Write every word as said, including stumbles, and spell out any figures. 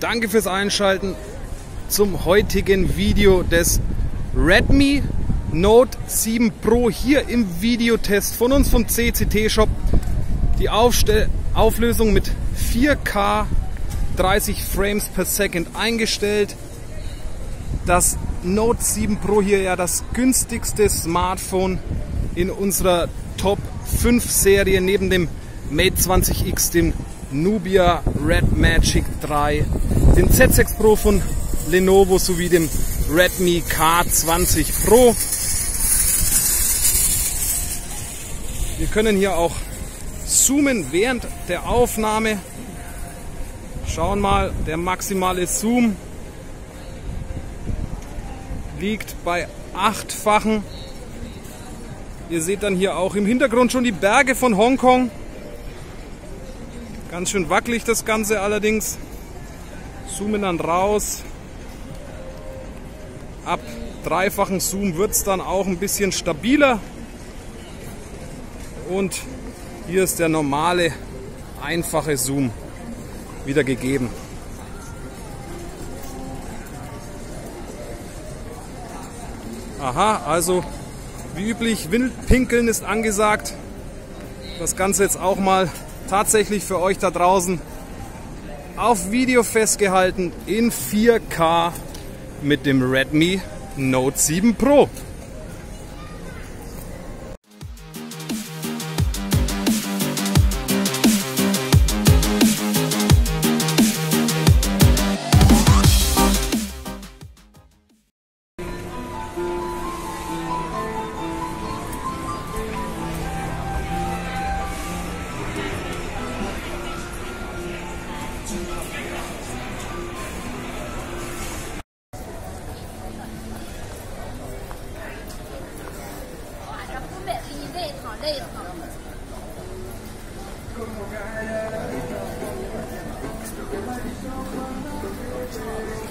Danke fürs Einschalten zum heutigen Video des Redmi Note sieben Pro hier im Videotest von uns vom C E C T-Shop. Die Aufstell- Auflösung mit vier K dreißig Frames per Second eingestellt. Das Note sieben Pro hier ja das günstigste Smartphone in unserer Top fünf Serie neben dem Mate zwanzig X, dem Nubia Red Magic drei, dem Z sechs Pro von Lenovo sowie dem Redmi K zwanzig Pro. Wir können hier auch zoomen während der Aufnahme. Schauen mal, der maximale Zoom liegt bei achtfachen. Ihr seht dann hier auch im Hintergrund schon die Berge von Hongkong. Ganz schön wackelig das Ganze allerdings. Zoomen dann raus. Ab dreifachen Zoom wird es dann auch ein bisschen stabiler. Und hier ist der normale, einfache Zoom wieder gegeben. Aha, also wie üblich, Windpinkeln ist angesagt. Das Ganze jetzt auch mal tatsächlich für euch da draußen auf Video festgehalten in vier K mit dem Redmi Note sieben Pro. Thank you.